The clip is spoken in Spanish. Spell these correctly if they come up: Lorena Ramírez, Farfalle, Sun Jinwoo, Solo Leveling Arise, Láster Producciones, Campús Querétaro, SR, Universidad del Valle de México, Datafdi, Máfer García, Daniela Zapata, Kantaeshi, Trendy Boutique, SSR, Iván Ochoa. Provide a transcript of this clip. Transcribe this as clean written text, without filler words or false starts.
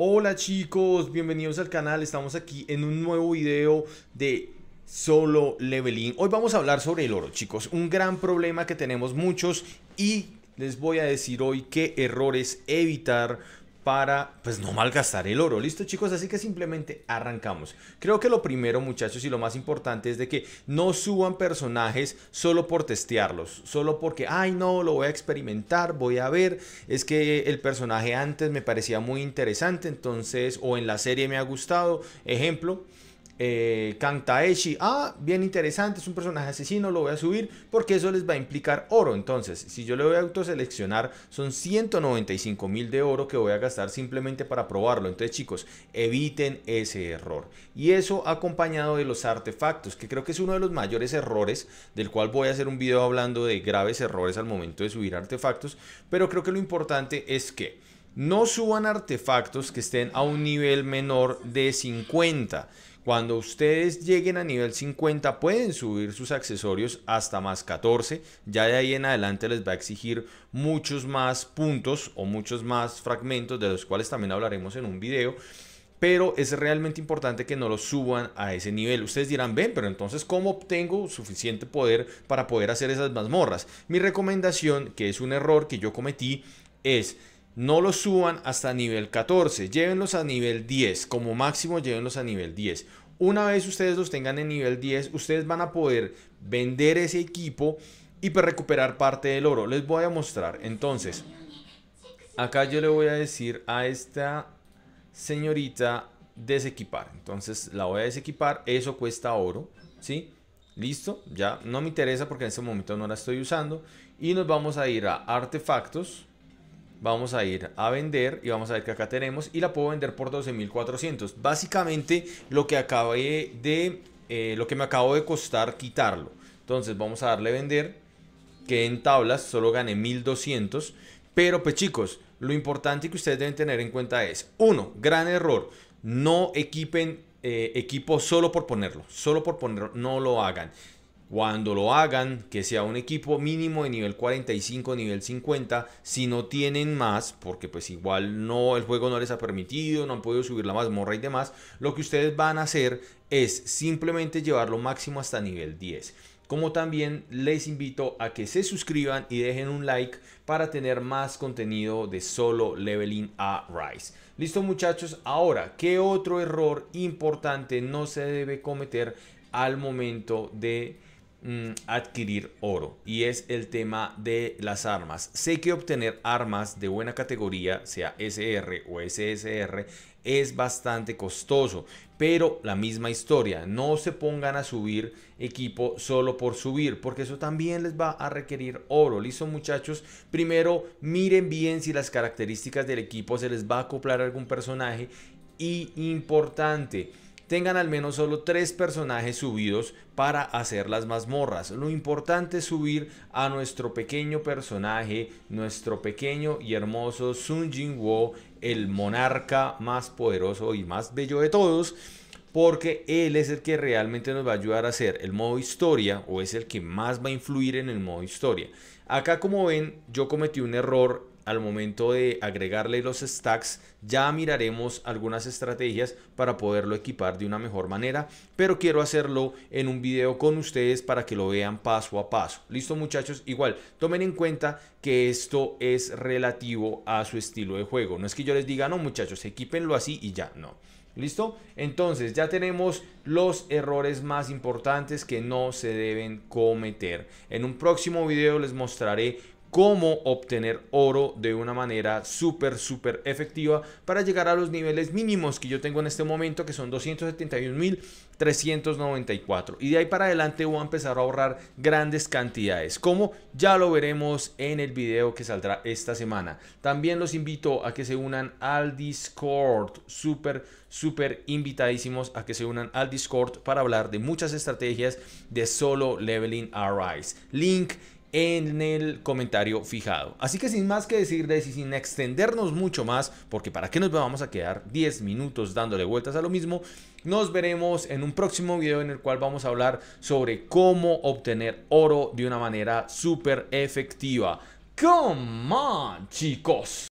Hola chicos, bienvenidos al canal. Estamos aquí en un nuevo video de Solo Leveling. Hoy vamos a hablar sobre el oro, chicos. Un gran problema que tenemos muchos y les voy a decir hoy qué errores evitar para, pues, no malgastar el oro. ¿Listo, chicos? Así que simplemente arrancamos. Creo que lo primero, muchachos, y lo más importante es de que no suban personajes solo por testearlos, solo porque, ay no, lo voy a experimentar, voy a ver, es que el personaje antes me parecía muy interesante, entonces, o en la serie me ha gustado, ejemplo, Kantaeshi, bien interesante, es un personaje asesino, lo voy a subir porque eso les va a implicar oro. Entonces, si yo le voy a autoseleccionar, son 195.000 de oro que voy a gastar simplemente para probarlo. Entonces, chicos, eviten ese error. Y eso acompañado de los artefactos, que creo que es uno de los mayores errores, del cual voy a hacer un video hablando de graves errores al momento de subir artefactos, pero creo que lo importante es que no suban artefactos que estén a un nivel menor de 50. Cuando ustedes lleguen a nivel 50 pueden subir sus accesorios hasta más 14. Ya de ahí en adelante les va a exigir muchos más puntos o muchos más fragmentos, de los cuales también hablaremos en un video. Pero es realmente importante que no los suban a ese nivel. Ustedes dirán, ven, pero entonces ¿cómo obtengo suficiente poder para poder hacer esas mazmorras? Mi recomendación, que es un error que yo cometí, es: no los suban hasta nivel 14, llévenlos a nivel 10, como máximo llévenlos a nivel 10. Una vez ustedes los tengan en nivel 10, ustedes van a poder vender ese equipo y recuperar parte del oro. Les voy a mostrar. Entonces, acá yo le voy a decir a esta señorita desequipar. Entonces la voy a desequipar, eso cuesta oro, ¿sí? Listo, ya no me interesa porque en este momento no la estoy usando. Y nos vamos a ir a artefactos. Vamos a ir a vender y vamos a ver que acá tenemos, y la puedo vender por 12.400. Básicamente lo que me acabo de costar quitarlo. Entonces vamos a darle vender, que en tablas solo gané 1.200. Pero pues chicos, lo importante que ustedes deben tener en cuenta es: 1. Gran error, no equipen equipo solo por ponerlo. No lo hagan. Cuando lo hagan, que sea un equipo mínimo de nivel 45, nivel 50, si no tienen más, porque pues igual no, el juego no les ha permitido, no han podido subir la mazmorra y demás. Lo que ustedes van a hacer es simplemente llevarlo máximo hasta nivel 10. Como también les invito a que se suscriban y dejen un like para tener más contenido de Solo Leveling Arise. Listo, muchachos, ahora, ¿qué otro error importante no se debe cometer al momento de adquirir oro? Y es el tema de las armas. Sé que obtener armas de buena categoría, sea SR o SSR, es bastante costoso, pero la misma historia, no se pongan a subir equipo solo por subir, porque eso también les va a requerir oro. Listo, muchachos, primero miren bien si las características del equipo se les va a acoplar a algún personaje, y importante, tengan al menos solo 3 personajes subidos para hacer las mazmorras. Lo importante es subir a nuestro pequeño personaje, nuestro pequeño y hermoso Sun Jinwoo, el monarca más poderoso y más bello de todos, porque él es el que realmente nos va a ayudar a hacer el modo historia, o es el que más va a influir en el modo historia. Acá, como ven, yo cometí un error al momento de agregarle los stacks. Ya miraremos algunas estrategias para poderlo equipar de una mejor manera, pero quiero hacerlo en un video con ustedes para que lo vean paso a paso. Listo, muchachos, igual tomen en cuenta que esto es relativo a su estilo de juego. No es que yo les diga, no muchachos, equípenlo así y ya, no. ¿Listo? Entonces ya tenemos los errores más importantes que no se deben cometer. En un próximo video les mostraré cómo obtener oro de una manera súper efectiva para llegar a los niveles mínimos que yo tengo en este momento, que son 271.394, y de ahí para adelante voy a empezar a ahorrar grandes cantidades, como ya lo veremos en el video que saldrá esta semana. También los invito a que se unan al Discord, súper invitadísimos a que se unan al Discord para hablar de muchas estrategias de Solo Leveling Arise. Link en el comentario fijado. Así que sin más que decirles y sin extendernos mucho más, porque para qué nos vamos a quedar 10 minutos dándole vueltas a lo mismo, nos veremos en un próximo video en el cual vamos a hablar sobre cómo obtener oro de una manera súper efectiva. ¡Come on, chicos!